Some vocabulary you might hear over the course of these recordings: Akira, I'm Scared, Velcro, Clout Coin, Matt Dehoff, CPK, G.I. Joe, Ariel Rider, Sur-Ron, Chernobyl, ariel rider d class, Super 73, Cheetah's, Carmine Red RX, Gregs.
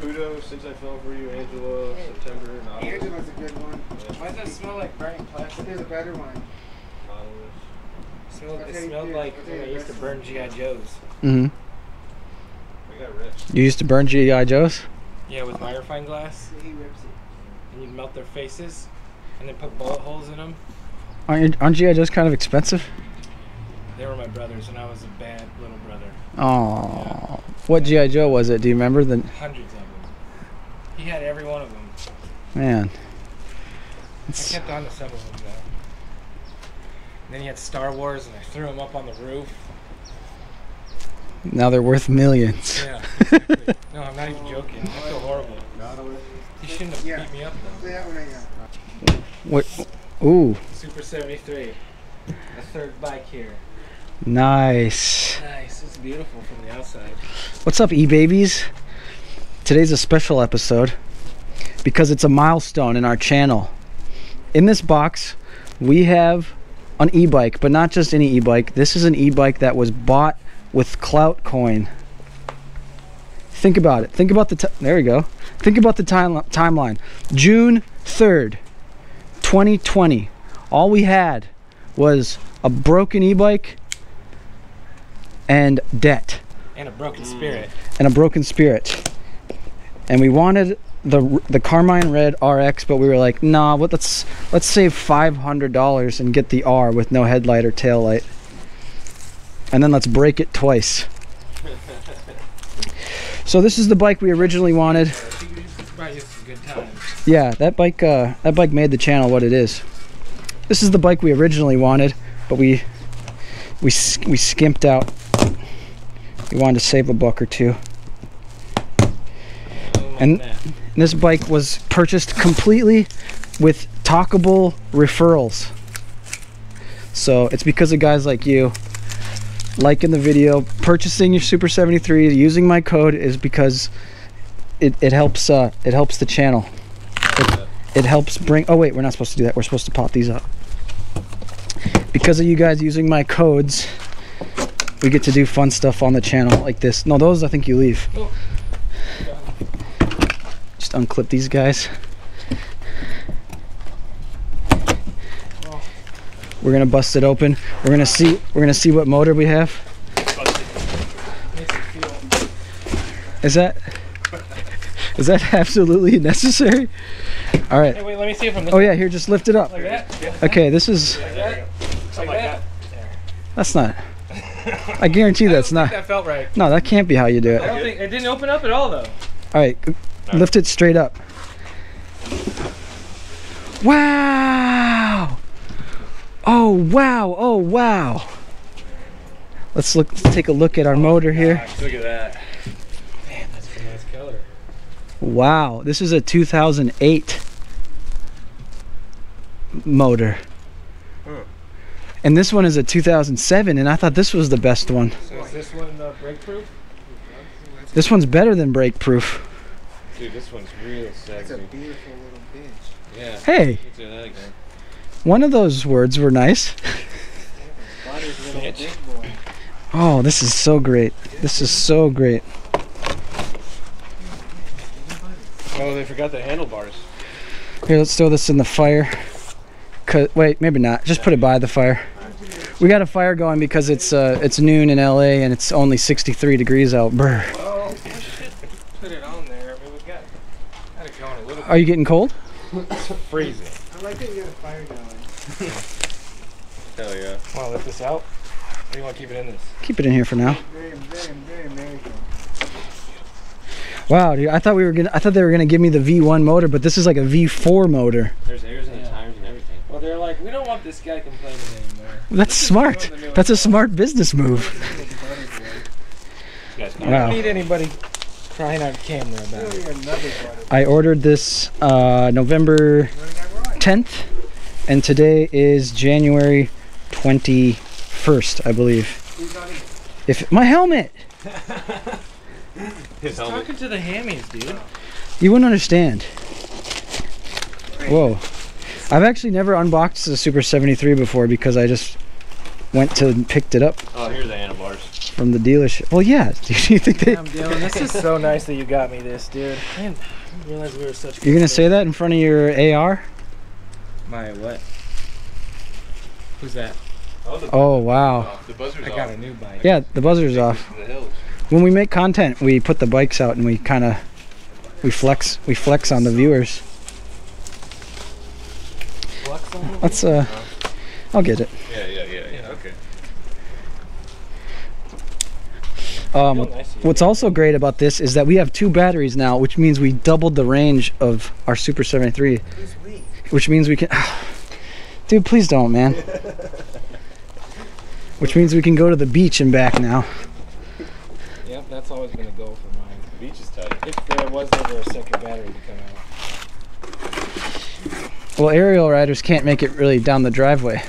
Kudos, Since I Fell For You, Angela, September, Nautilus. Angela's a good one. Yeah. Why does it smell like burning plastic? There's a better one. Nautilus. It smelled like when I used to burn G.I. Joes. Mm-hmm. We got rich. You used to burn G.I. Joes? Yeah, with Myrafine glass. He rips it. And you'd melt their faces, and then put bullet holes in them. Aren't G.I. Joes kind of expensive? They were my brothers, and I was a bad little brother. Oh, yeah. What G.I. Joe was it? Do you remember? The hundreds of them. He had every one of them. Man. It's... I kept on to some of them, though. Then he had Star Wars, and I threw them up on the roof. Now they're worth millions. Yeah, exactly. No, I'm not even joking. I feel horrible. He shouldn't have beat me up, though. What? Ooh. Super 73. The third bike here. Nice. Nice. It's beautiful from the outside. What's up, e-babies? Today's a special episode because it's a milestone in our channel. In this box, we have an e-bike, but not just any e-bike. This is an e-bike that was bought with Clout Coin. Think about it. Think about the there we go. Think about the timeline. June 3rd, 2020. All we had was a broken e-bike and debt and a broken spirit and we wanted the Carmine Red RX, but we were like, nah, but let's save $500 and get the R with no headlight or tail light, and then let's break it twice. So this is the bike we originally wanted. Yeah, that bike made the channel what it is. This is the bike we originally wanted, but we skimped out. We wanted to save a buck or two. And this bike was purchased completely with talkable referrals. So it's because of guys like you liking the video, purchasing your Super 73, using my code, is because it helps the channel. It helps bring, oh wait, we're not supposed to do that. We're supposed to pop these up. Because of you guys using my codes, we get to do fun stuff on the channel like this. No, those I think you leave. Just unclip these guys. We're gonna bust it open. We're gonna see what motor we have. Is that absolutely necessary? All right. Hey, wait, let me see it from this. Oh yeah, here, just lift it up. Like that? Yeah. Okay, this is. Like that? Something like that. That's not. I guarantee that's not. That felt right. No, that can't be how you do it. I don't think it didn't open up at all though. All right, lift it straight up. Wow! Oh wow! Oh wow! Let's look. Let's take a look at our motor here. Look at that. Man, that's a nice color. Wow, this is a 2008 motor. Huh. And this one is a 2007, and I thought this was the best one. So is this one brake proof? This one's better than brake proof. Dude, this one's real sexy. It's a beautiful little bitch. Yeah. Hey. Let's do that again. One of those words were nice. Oh, this is so great. This is so great. Oh, they forgot the handlebars. Here, let's throw this in the fire. Wait, maybe not. Just put it by the fire. We got a fire going because it's noon in LA and it's only 63 degrees out. Brr. Well, we should put it on there. I mean, we got it going a little bit. Are you getting cold? It's freezing. I like that you got a fire going. Hell yeah. Want to lift this out? Or do you want to keep it in this? Keep it in here for now. Very, very, very, very. Wow, dude! I thought they were gonna give me the V1 motor, but this is like a V4 motor. There's airs in the tires and everything. Well, they're like, we don't want this guy complaining anymore. That's smart. That's a smart business move. Wow. I don't need anybody crying on camera about it. I ordered this November 10th, and today is January 21st, I believe. If my helmet. He's talking to the hammies, dude. You wouldn't understand. Whoa. I've actually never unboxed the Super 73 before because I just went to and picked it up. Oh, here's the handlebars. from the dealership. Well, yeah. Do you think they? Damn, Dylan, this is so nice that you got me this, dude. I didn't realize we were such. You're gonna say that in front of your AR? My what? Who's that? Oh wow. The buzzer's off. I got a new bike. Yeah, the buzzer's off. When we make content, we put the bikes out and we kind of we flex on the viewers. Let's I'll get it. Yeah. Okay. What's also great about this is that we have 2 batteries now, which means we doubled the range of our Super 73. Which means we can, dude, please don't, man. Which means we can go to the beach and back now. Yep, that's always been a goal for mine. The beach is tight. If there was ever a second battery to come out. Well, aerial riders can't make it really down the driveway.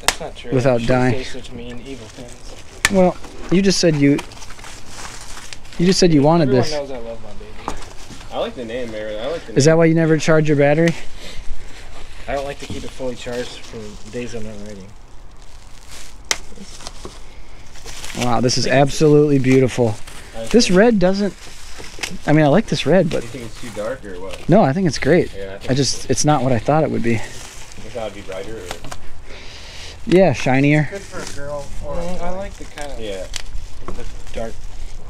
That's not true. Without dying. Say such mean, evil things. Well, you just said you wanted this. Everyone knows I love my baby. I like the name, Ariel. I like the name. Is that why you never charge your battery? I don't like to keep it fully charged for days I'm not riding. Wow, this is absolutely beautiful. This red doesn't, I mean, I like this red, but... Do you think it's too dark or what? No, I think it's great. Yeah, I just, it's not what I thought it would be. You thought it would be brighter or... Yeah, shinier. Good for a girl. Or I like the kind of dark,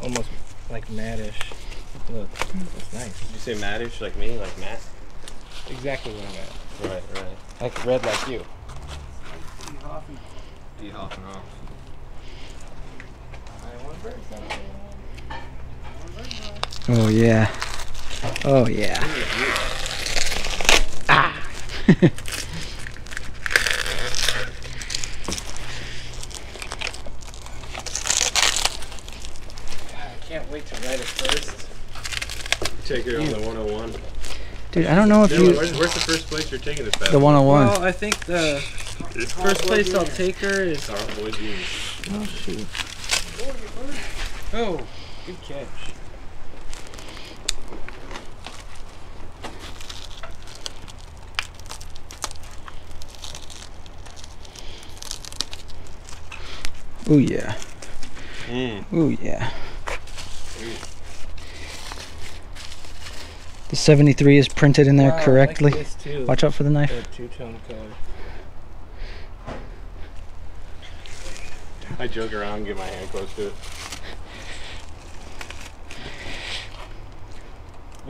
almost like mattish look. That's nice. Did you say mattish like me, like matte? Exactly what I'm at. Right. Like red like you. D hopping off. Oh yeah. Oh yeah. Ah. I can't wait to ride it first. Take it on the 101. Dude, I don't know if Dylan, you... Where's the first place you're taking this back? The 101. Well, I think the first place I'll take her is... Oh, shoot. Oh, good catch. Oh yeah. Oh yeah. The 73 is printed in there correctly. I like this too. Watch out for the knife. Two-tone color. I joke around and get my hand close to it.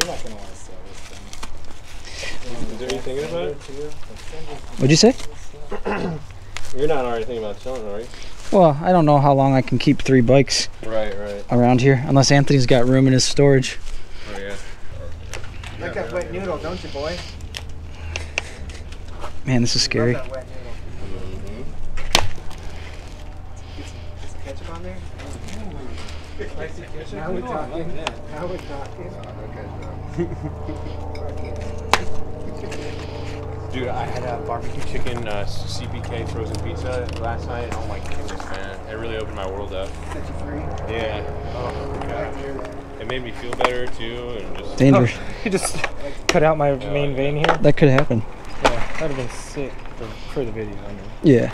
You're not going to want to sell this thing. Is there anything about it? What'd you say? You're not already thinking about selling, are you? Well, I don't know how long I can keep 3 bikes around here, unless Anthony's got room in his storage. Oh, yeah. Like that wet noodle, don't you, boy? Man, this is scary. On there? Now we're talking. Now we're talking. Dude, I had a barbecue chicken CPK frozen pizza last night. Oh my goodness, man. It really opened my world up. Yeah. Oh my God. It made me feel better too. And just dangerous. Oh, you just cut out my main vein here? That could happen. Yeah, that would have been sick for the video. I mean. Yeah.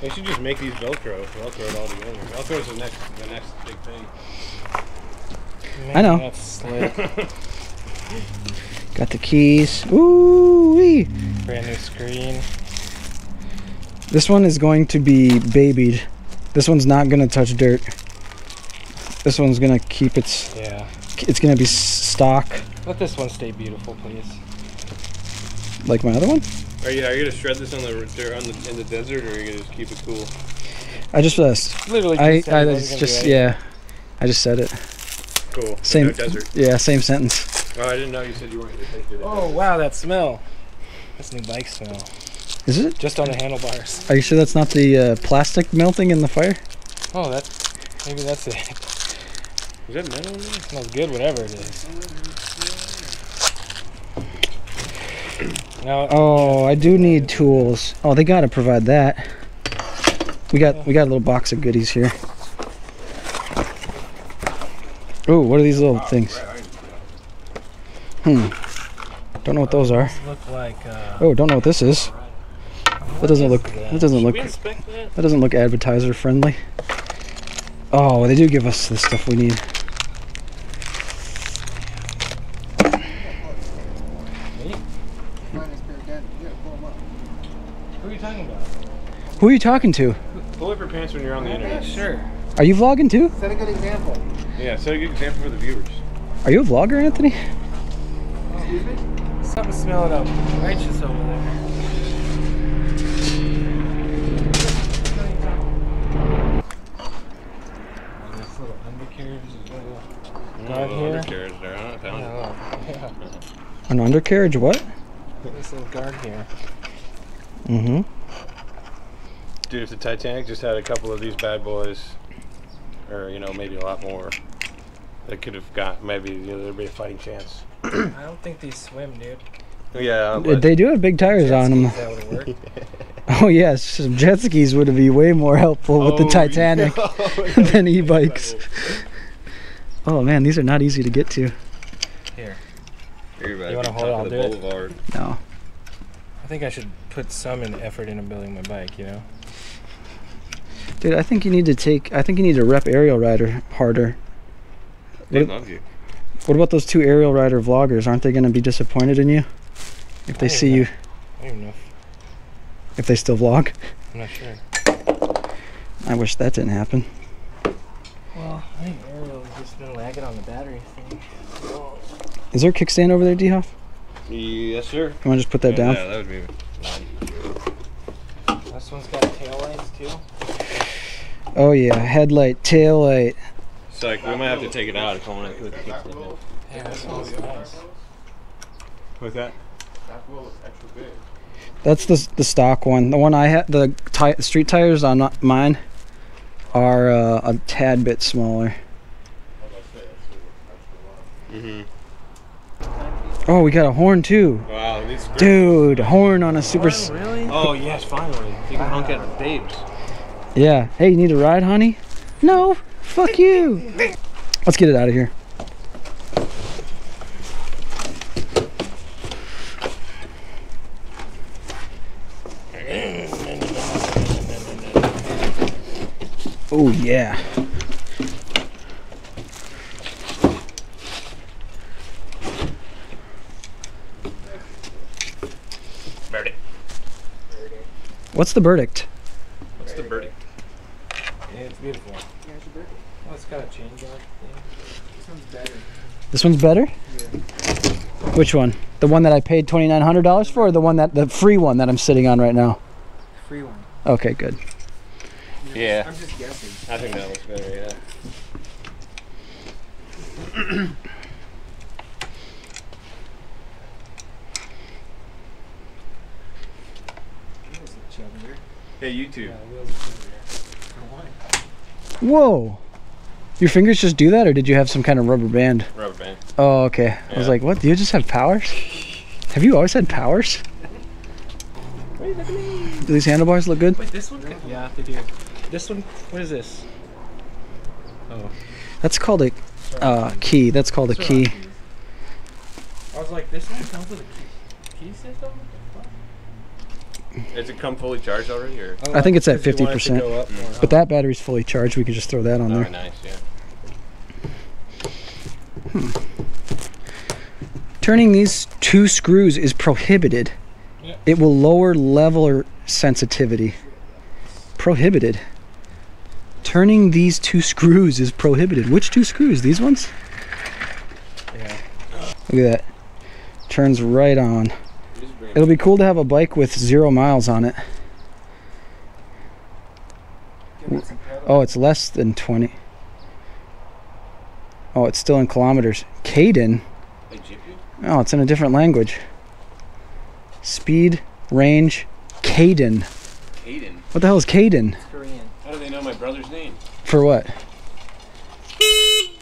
They should just make these Velcro it all together. Velcro is the next big thing. Man, I know. That's slick. Got the keys. Ooh-wee. Brand new screen. This one is going to be babied. This one's not going to touch dirt. This one's going to keep its... Yeah. It's going to be stock. Let this one stay beautiful, please. Like my other one? Are you gonna shred this in the desert, or are you gonna just keep it cool? I just literally. I just said it. Cool. Same no desert. Yeah, same sentence. Oh, I didn't know you said you weren't gonna take it. Oh wow, that smell! That's new bike smell. Is it? Just on the handlebars. Are you sure that's not the plastic melting in the fire? Oh, maybe that's it. Is that metal? It smells good, whatever it is. Now, oh, I do need tools. Oh, they gotta provide that. We got a little box of goodies here. Oh, what are these little things? Don't know what those are. Look like, oh, don't know what this is. That doesn't look advertiser friendly. Oh, they do give us the stuff we need. Who are you talking about? Who are you talking to? Pull up your pants when you're on the internet. Sure. Are you vlogging too? Set a good example. Yeah, set a good example for the viewers. Are you a vlogger, Anthony? Excuse me? Something's smelling up righteous over there. An undercarriage, what? This little guard here. Mm-hmm. Dude, if the Titanic just had a couple of these bad boys, or, you know, maybe a lot more, they could have got, maybe, you know, there'd be a fighting chance. I don't think these swim, dude. Yeah. They do have big tires on them. That would work. Oh, yes. Some jet skis would be way more helpful with the Titanic than e-bikes. Oh, man, these are not easy to get to. Here. You want to hold on to the boulevard? No. I think I should put some effort into building my bike, you know? Dude, I think you need to rep Ariel Rider harder. They love you. What about those two Ariel Rider vloggers? Aren't they going to be disappointed in you if they see you? I don't even know. If they still vlog? I'm not sure. I wish that didn't happen. Well, I think Ariel's just been lagging on the battery thing. Oh. Is there a kickstand over there, D-Hoff? Yes, sir. You want to just put that down? Yeah, that would be nice. This one's got taillights, too. Oh, yeah. Headlight, taillight. It's like, we might have to take it out if I want to put the kickstand in. Yeah, that one's nice. What's that? That wheel is extra big. That's the stock one. The one I had, the street tires on mine are a tad bit smaller. Mm-hmm. Oh, we got a horn too. Wow, dude, horn on a super. Really? Oh yes, finally. You can honk at the babes. Yeah. Hey, you need a ride, honey? No. Fuck you. Let's get it out of here. Oh yeah. What's the verdict? What's the verdict? Yeah, it's beautiful. Here's the verdict. Oh, it's got a chain guard thing. This one's better. This one's better? Yeah. Which one? The one that I paid $2,900 for, or the one that the free one that I'm sitting on right now? Free one. Okay, good. Yeah. I'm just guessing. I think that looks better, yeah. Hey, you too. Whoa! Your fingers just do that, or did you have some kind of rubber band? Rubber band. Oh, okay. Yeah. I was like, what? Do you just have powers? Have you always had powers? What are you looking at? Do these handlebars look good? Wait, this one? Yeah, they do. This one? What is this? Oh. That's called a key. That's called a key. I was like, this one comes with a key system? Is it come fully charged already? Or? I think it's at 50%. But that battery's fully charged. We can just throw that on there. Nice, yeah. Turning these two screws is prohibited. Yeah. It will lower leveler sensitivity. Prohibited. Turning these two screws is prohibited. Which two screws? These ones? Yeah. Look at that. Turns right on. It'll be cool to have a bike with 0 miles on it. Oh, it's less than 20. Oh, it's still in kilometers. Caden? Oh, it's in a different language. Speed, range, Caden. Caden? What the hell is Caden? It's Korean. How do they know my brother's name? For what?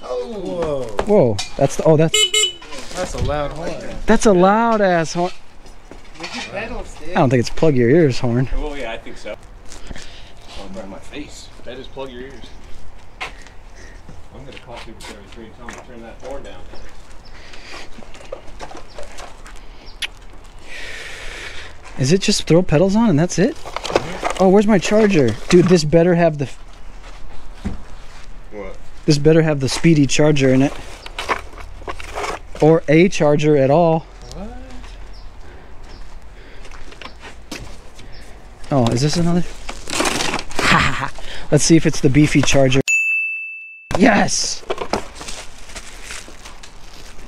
Oh, whoa. Whoa, that's the, oh, that's a loud horn. That's a loud ass horn. I don't think it's plug your ears horn. Oh well, yeah, I think so. Oh, burn my face. That is plug your ears. I'm gonna call Super 73 and tell him to turn that horn down. Is it just throw pedals on and that's it? Oh, where's my charger? Dude, this better have the... What? This better have the speedy charger in it. Or a charger at all. What? Oh, is this another? Let's see if it's the beefy charger. Yes!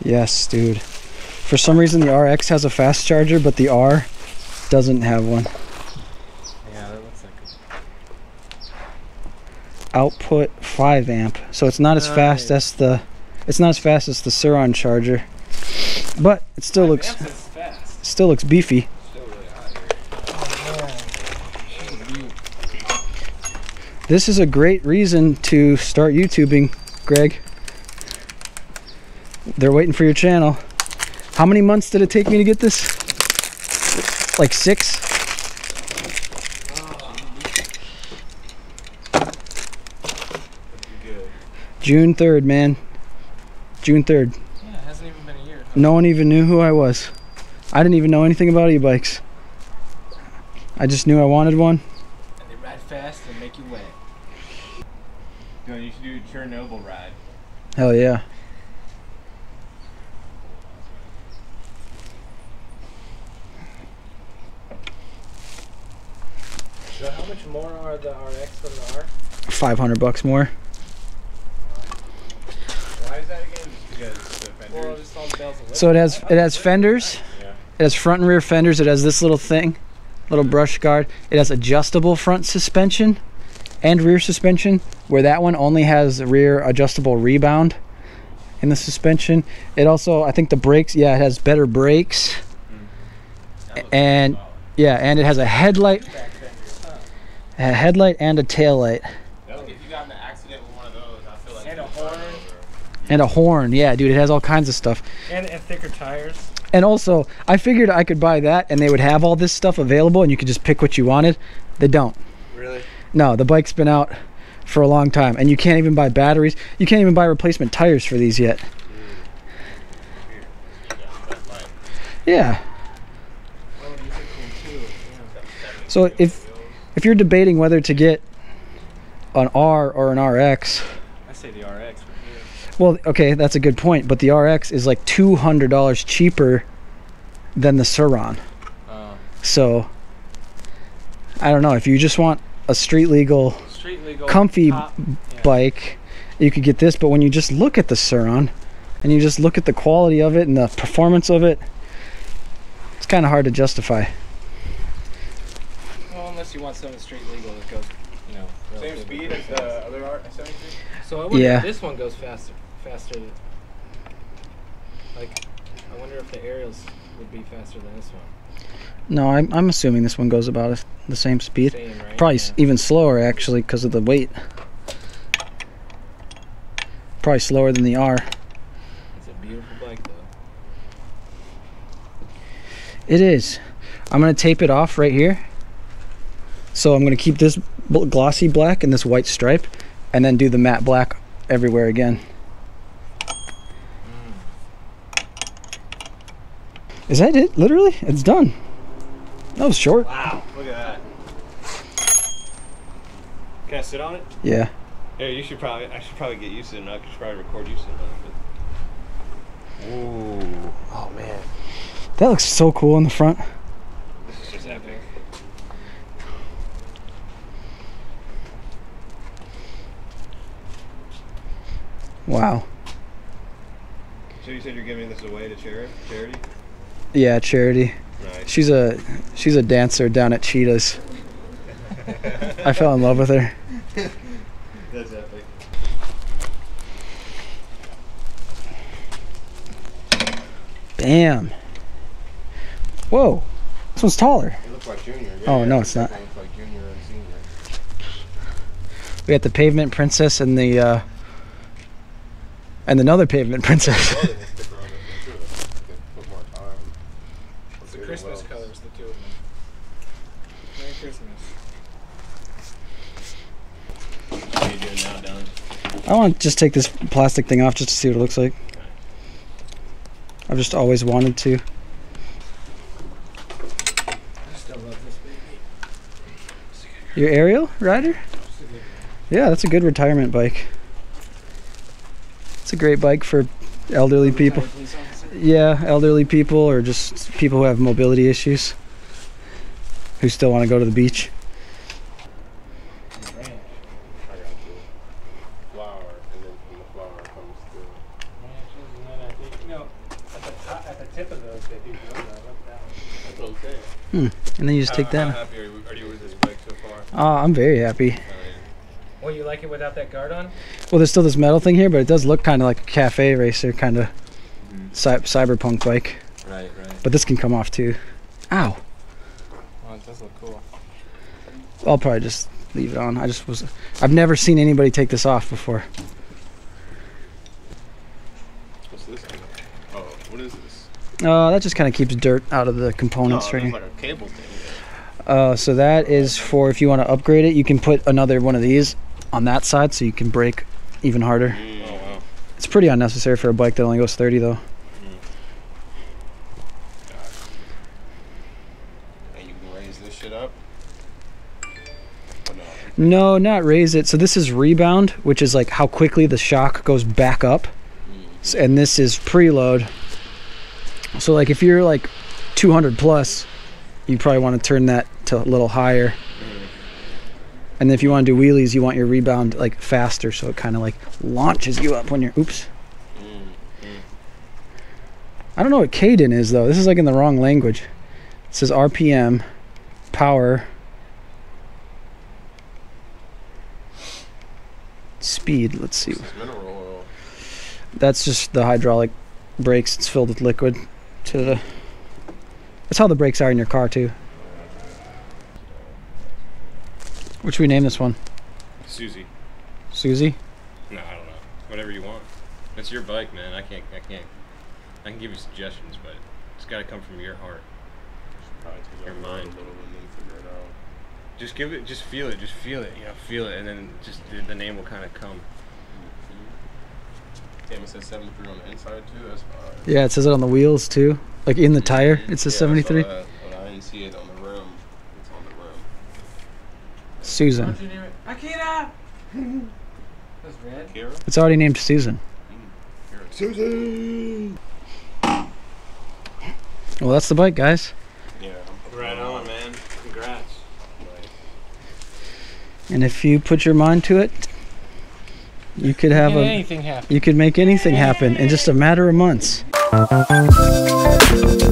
Yes, dude. For some reason the RX has a fast charger, but the R doesn't have one. Yeah, that looks like it. Output 5 amp. So it's not as fast as the Sur-Ron charger. But it still looks fast. Still looks beefy. Still really hot here. Oh, this is a great reason to start YouTubing, Greg. They're waiting for your channel. How many months did it take me to get this? Like 6? June 3rd, man. June 3rd. Yeah, it hasn't even been a year. No one even knew who I was. I didn't even know anything about e-bikes. I just knew I wanted one. And they ride fast and make you wet. Dude, you should do a Chernobyl ride. Hell yeah. So how much more are the RX from the R? $500 more. Why is that again? Because the fenders? So it has fenders. Yeah. It has front and rear fenders. It has this little thing, little brush guard. It has adjustable front suspension and rear suspension, where that one only has rear adjustable rebound in the suspension. It also, I think the brakes, yeah, it has better brakes. Mm. And yeah, and it has a headlight. A headlight and a tail light. If you got in an accident with one of those, I feel like. And a horn. And a horn, yeah, dude. It has all kinds of stuff. And thicker tires. And also, I figured I could buy that, and they would have all this stuff available, and you could just pick what you wanted. They don't. Really? No, the bike's been out for a long time, and you can't even buy batteries. You can't even buy replacement tires for these yet. Yeah. So if you're debating whether to get an R or an RX, I say the RX. Well, okay, that's a good point, but the RX is like $200 cheaper than the Sur-Ron. So I don't know, if you just want a street legal comfy top, bike, yeah, you could get this. But when you just look at the Sur-Ron and you just look at the quality of it and the performance of it, it's kind of hard to justify. Unless you want something street legal that goes, you know, same speed as the other R73. So I wonder, yeah, if this one goes faster. Like, I wonder if the Ariels would be faster than this one. No, I'm assuming this one goes about the same speed. Same, right? Probably, yeah. Even slower actually because of the weight. Probably slower than the R. It's a beautiful bike though. It is. I'm gonna tape it off right here. So I'm going to keep this glossy black and this white stripe, and then do the matte black everywhere again. Is that it? Literally? It's done. That was short. Wow, look at that. Can I sit on it? Yeah. Hey, you should probably, I should probably get you sitting on it. I should probably record you sitting on it. Ooh. Oh, man. That looks so cool in the front. This is just epic. Wow. So you said you're giving this away to charity? Yeah, charity. Nice. She's a dancer down at Cheetah's. I fell in love with her. That's epic. Bam. Whoa. This one's taller. It looks like Junior. Yeah, oh, yeah, no, it's not. It looks like Junior and Senior. We got the Pavement Princess and the... and another Pavement Princess. It's the Christmas colors, the two of them. Merry Christmas. What are you doing now, Dylan? I want to just take this plastic thing off just to see what it looks like. I've just always wanted to. Just Your Ariel Rider? Yeah, that's a good retirement bike. It's a great bike for elderly people. Yeah, elderly people or just people who have mobility issues who still want to go to the beach. And then you just take that. How happy are you with this bike so far? Oh, I'm very happy. Well, you like it without that guard on? Well, there's still this metal thing here, but it does look kind of like a cafe racer, kind of cyberpunk bike. Right, right. But this can come off too. Ow. Oh, it does look cool. I'll probably just leave it on. I've never seen anybody take this off before. What's this? Oh, what is this? That just kind of keeps dirt out of the components right here. Like a cable thing. So that is for if you want to upgrade it, you can put another one of these on that side so you can brake even harder. Oh, wow. It's pretty unnecessary for a bike that only goes 30 though. And you can raise this shit up? No, not raise it. So this is rebound, which is like how quickly the shock goes back up. And this is preload. So like if you're like 200 plus, you probably want to turn that to a little higher. And then if you want to do wheelies, you want your rebound like faster, so it kind of like launches you up when you're, oops. I don't know what Kaden is though. This is like in the wrong language. It says RPM, power, speed. Let's see. Mineral oil. That's just the hydraulic brakes. It's filled with liquid to the... That's how the brakes are in your car too. What should we name this one? Susie. Susie? No, I don't know. Whatever you want. It's your bike, man. I can give you suggestions, but it's got to come from your heart. Your mind. Just give it. Just feel it. Just feel it. You know, feel it, and then just the name will kind of come. Damn, it says 73 on the inside too. That's fine. Yeah, it says it on the wheels too. Like in the tire, it says 73. I didn't see it on the rim. It's on the rim. Susan. What's your name? Akira! That's red. Akira? It's already named Susan. Susan! Well, that's the bike, guys. Yeah. Right on, man. Congrats. And if you put your mind to it, you could have anything happen. You could make anything happen in just a matter of months. Thank you.